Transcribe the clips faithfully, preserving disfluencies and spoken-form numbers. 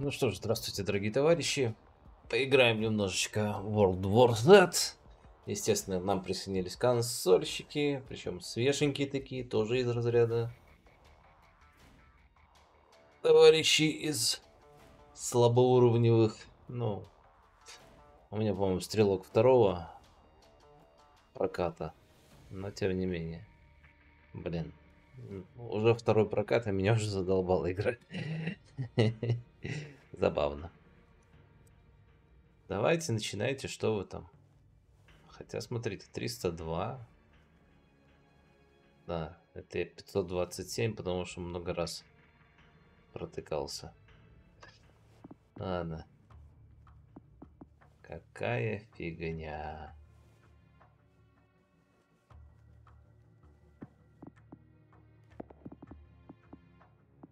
Ну что ж, здравствуйте, дорогие товарищи. Поиграем немножечко в World War Z. Естественно, нам присоединились консольщики, причем свеженькие такие, тоже из разряда. Товарищи из слабоуровневых. Ну, у меня, по-моему, стрелок второго проката. Но тем не менее. Блин. Уже второй прокат, а меня уже задолбало играть. Забавно. Давайте, начинайте, что вы там. Хотя, смотрите, триста два. Да, это я пятьсот двадцать семь, потому что много раз протыкался. Ладно. Какая фигня.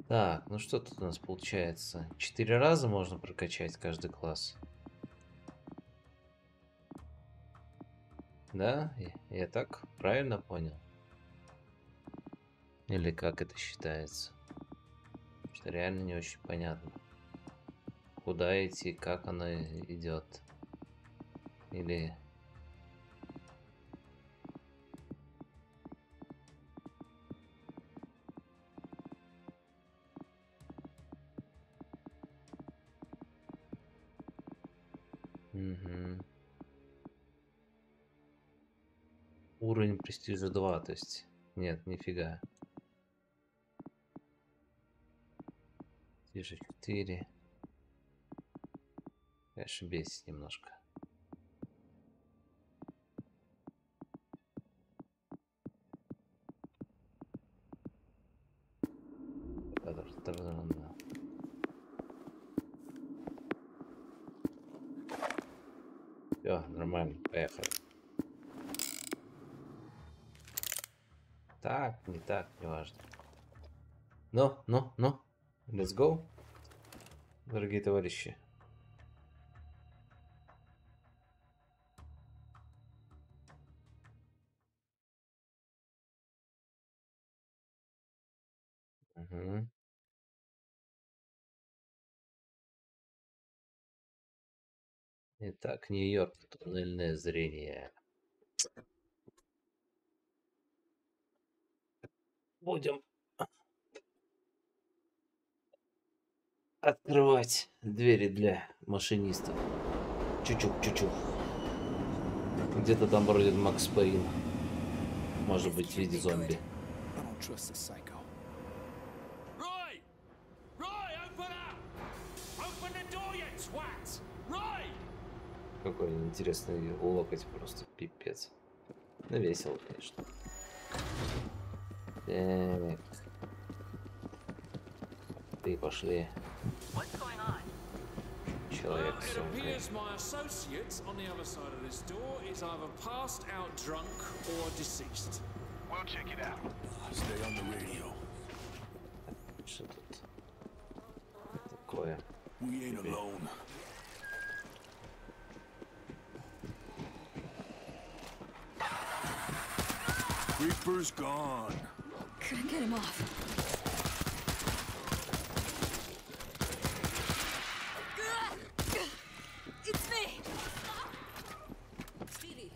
Так, ну что тут у нас получается? Четыре раза можно прокачать каждый класс. Да? Я так правильно понял? Или как это считается? Потому что реально не очень понятно. Куда идти, как оно идет. Или... Угу. Уровень престижа два, то есть... Нет, нифига. Престижа четыре. Конечно, бесит немножко. Все, нормально, поехали. Так, не так, не важно. Ну, ну, ну, let's go, дорогие товарищи. Угу. Итак, Нью-Йорк, туннельное зрение. Будем открывать двери для машинистов. Чучук-чучук. Где-то там бродит Макс Пайн. Может быть, в виде зомби. Какой интересный локоть, просто пипец. Ну, весело, конечно. Так. Ты пошли. Человек с сумкой. Что тут такое? Reaper's gone. Couldn't get him off. It's me. Stevie,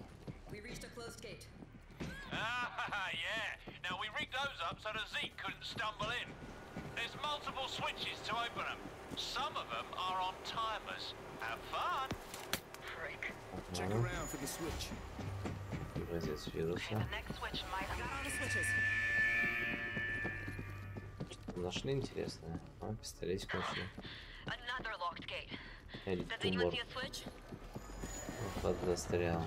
we reached a closed gate. Ah, yeah. Now we rigged those up so that Zeke couldn't stumble in. There's multiple switches to open them. Some of them are on timers. Have fun. Freak. Check around for the switch. Что-то нашли интересное. А, пистолетик нашли. Элит Тумор. Вот застрял.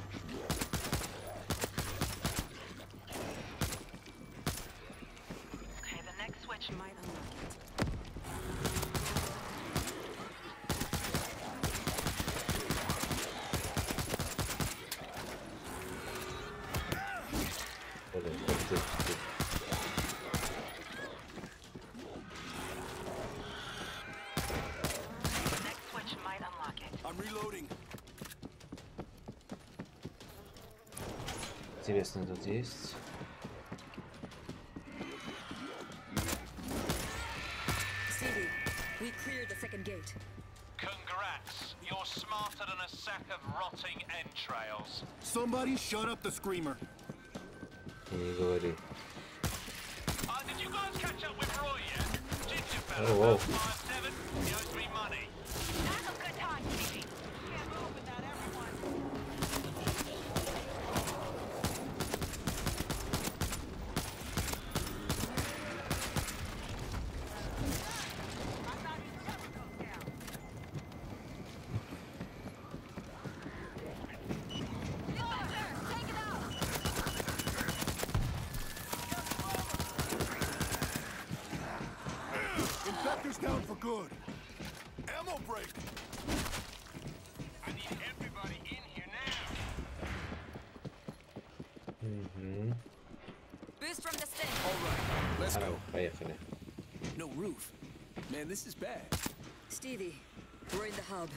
Интересно, тут есть. the second gate. Congrats. You're smarter than a sack of rotting entrails. Somebody shut up the screamer. Не говори. Uh, did you guys catch up with Roy yet? Ginger fella, oh, wow. five seven, he owes me money. That's a good time, Stevie. Can't move without everyone. I thought you'd never go down. Soldier, take it out. Infector's down for good. Ammo break. I need everybody in here now. Mm-hmm. Boost from the stick. All right, let's go. Поехали. No roof. Man, this is bad. Stevie, we're in the hub.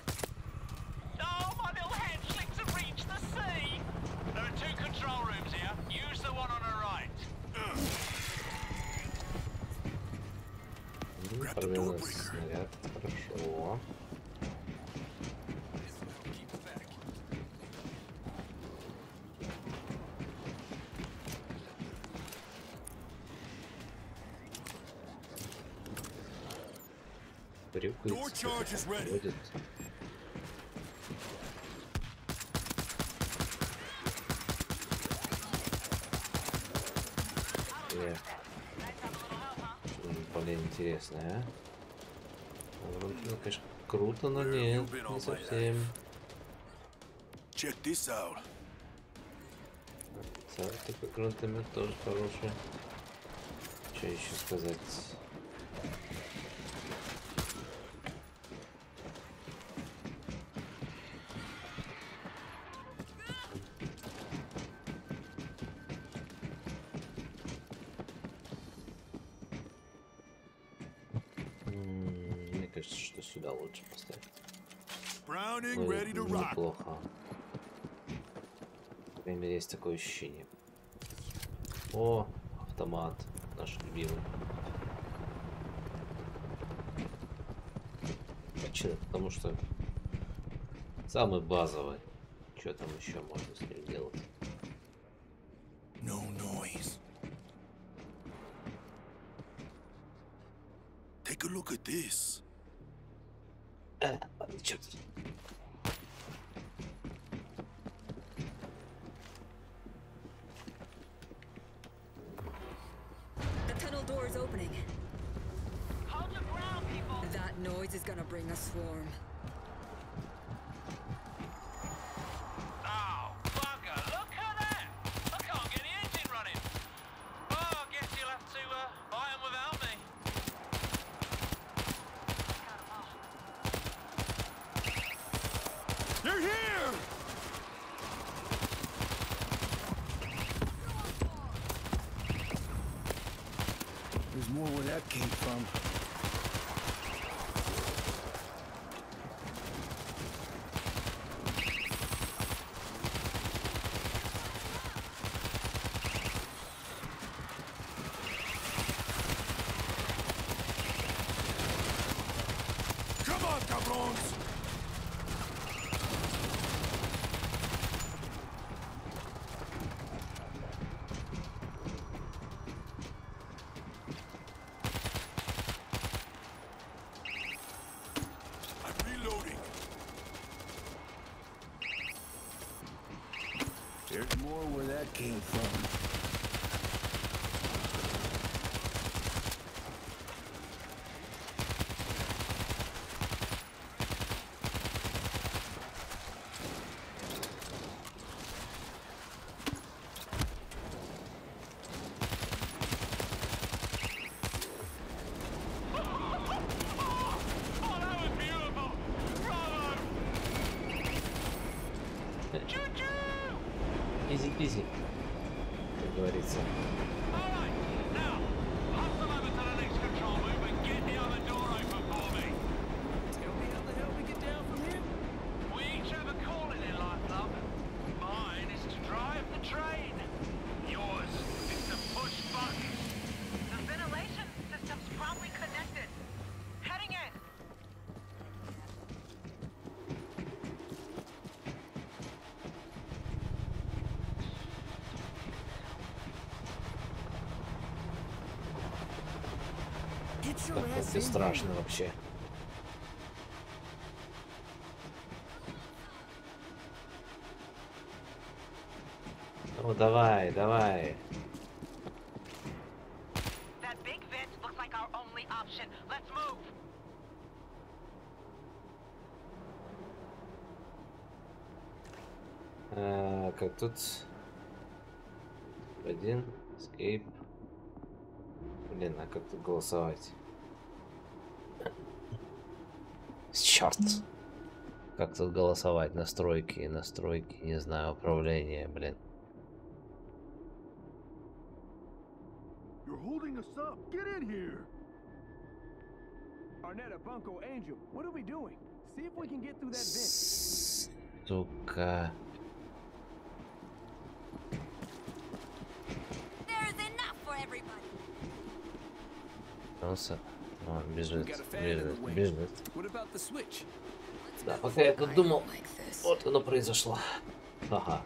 Oh, my little hatchlings have reached the sea. There are two control rooms here. Use the one on the right. Проблема снаряд. Хорошо. Прикуется, как будет. Блин, интересно, а? Вроде, ну, конечно, круто, но нет, не совсем. Так, такой гранатомет тоже хороший. Что еще сказать? Сюда лучше поставить. Ну, неплохо. Например, есть такое ощущение. О, автомат. Наш любимый. Почему? Потому что самый базовый. Что там еще можно с ним делать? No noise. Take a look at this. Черт. There's more where that came from. Как-то страшно вообще. Ну давай, давай. А, как тут? Один, escape. Блин, а как тут голосовать? Черт! Как тут голосовать? Настройки, настройки, не знаю, управление, блин. Сука. Он бежит, бежит, бежит. Да, пока я тут думал, вот оно произошло. Ага.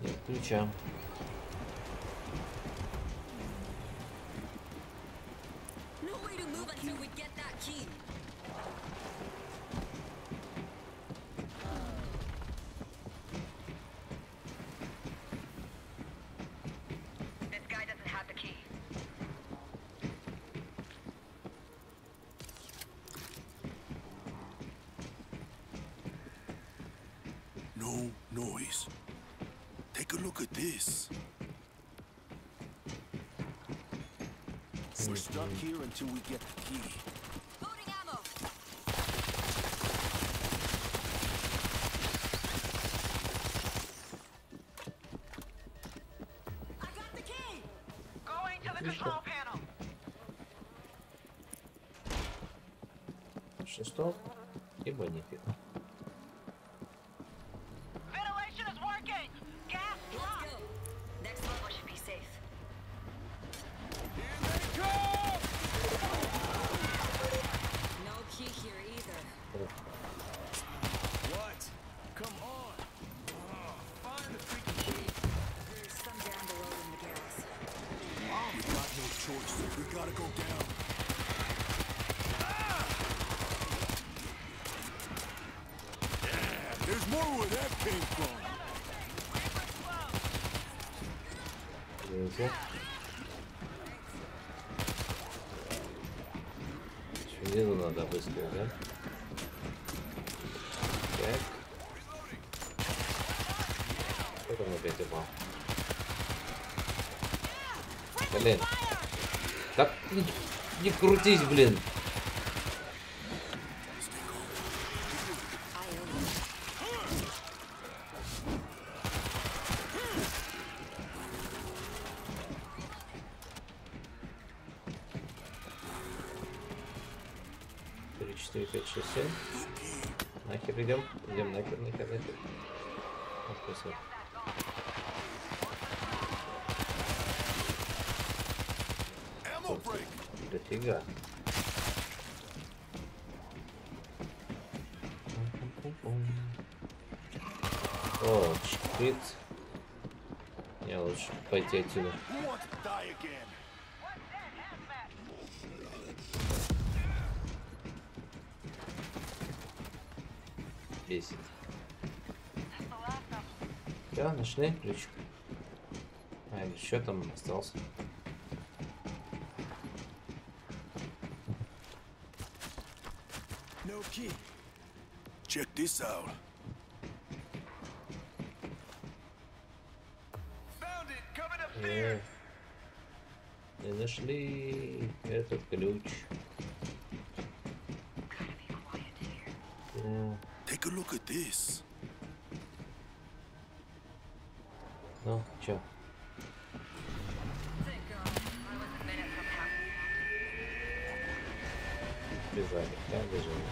Нет ключа. Until we get the key. Loading ammo. I got the key. Going to the control panel. Шестов и бонифик. Дело надо быстрее, да? Так. Что там опять упал? Блин. Так не, не крутись, блин. четыре, пять, шесть, семь. Нахер идем. Идем нахер, нахер, нахер. Откусил. Дофига. О, шприц. Мне лучше пойти отсюда. Бесит. Да, нашли ключ. А, еще там остался. Check this out. Found it, coming upstairs. Мы нашли этот ключ. Take a look at this. Ну, чё? Бежали, да, бежали.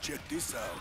Check this out.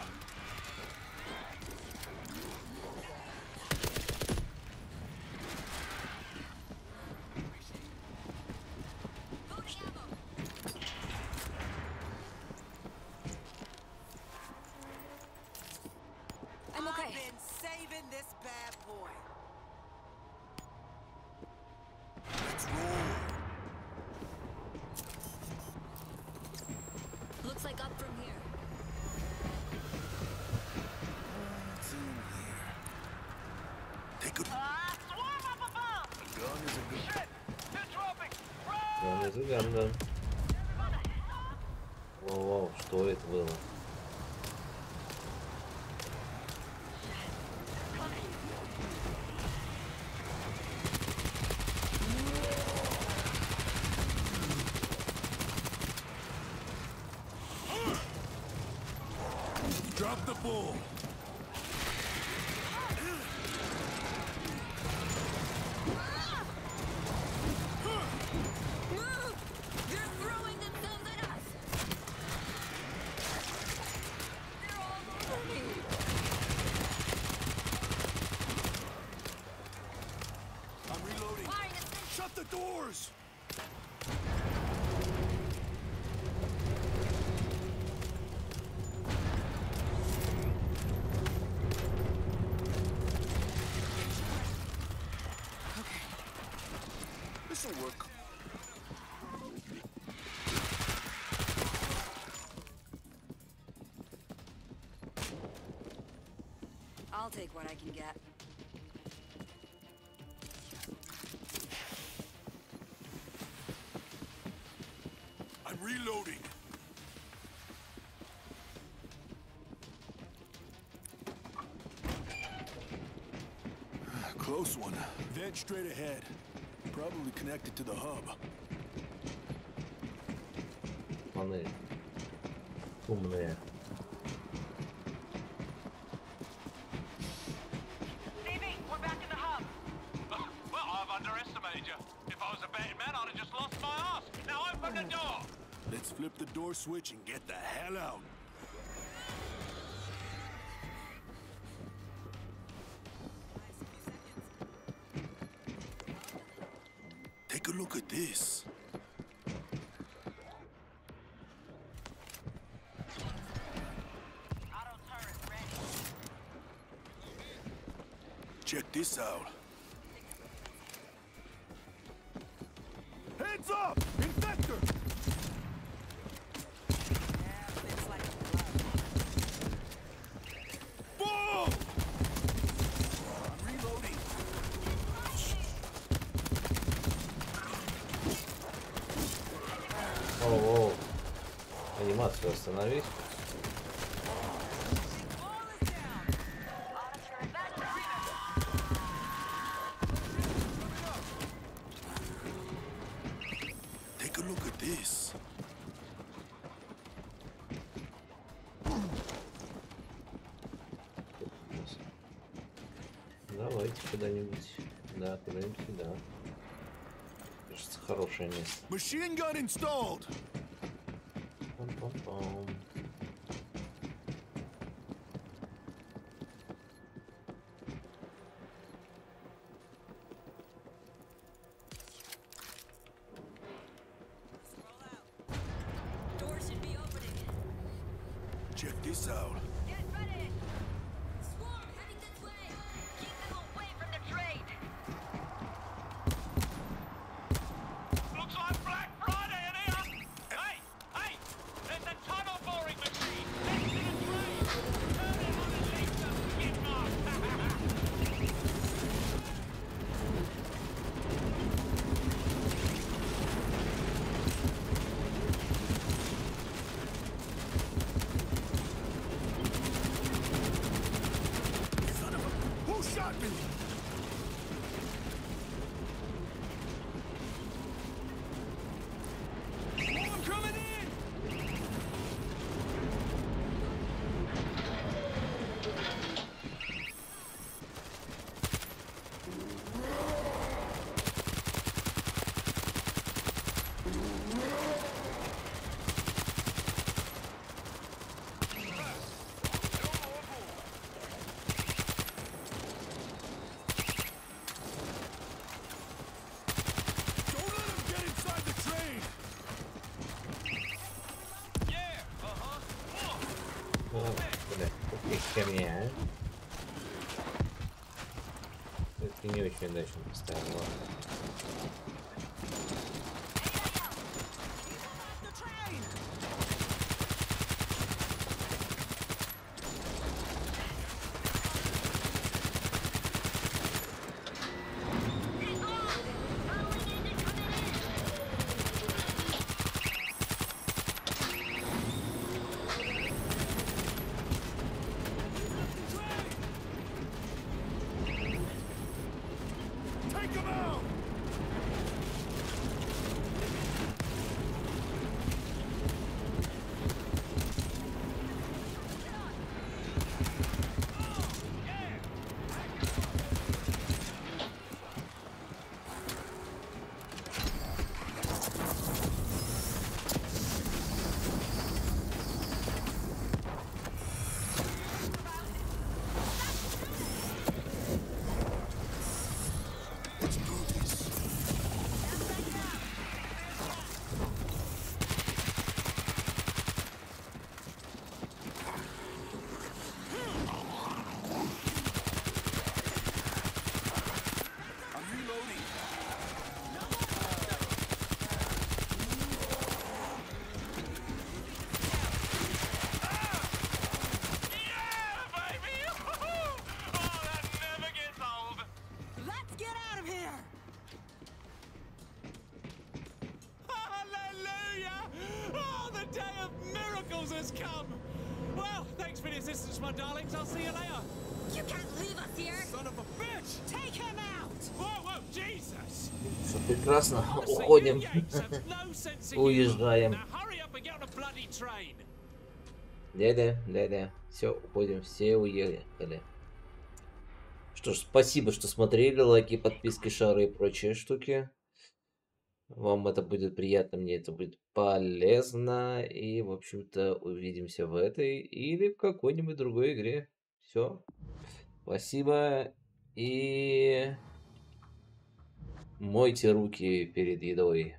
Воу-воу, что это было? Drop the ball. I'll take what I can get. I'm reloading. Close one. Vent straight ahead. Probably connected to the hub. Умные. Умные. Flip the door switch and get the hell out. Take a look at this. Auto turret ready. Check this out. Heads up! Infector! Анимацию остановить. Take a look at this. Давайте куда-нибудь. Да, куда-нибудь, да. Кажется, хорошее место. Machine gun installed. Очень удачно поставил. Прекрасно, уходим, уезжаем. Да-да, да-да, все, уходим, все уехали. Что ж, спасибо, что смотрели, лайки, подписки, шары и прочие штуки. Вам это будет приятно, мне это будет полезно. И, в общем-то, увидимся в этой или в какой-нибудь другой игре. Все, спасибо и... Мойте руки перед едой.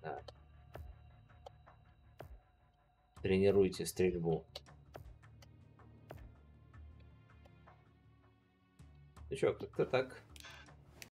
Да. Тренируйте стрельбу. Ну чё, как-то так.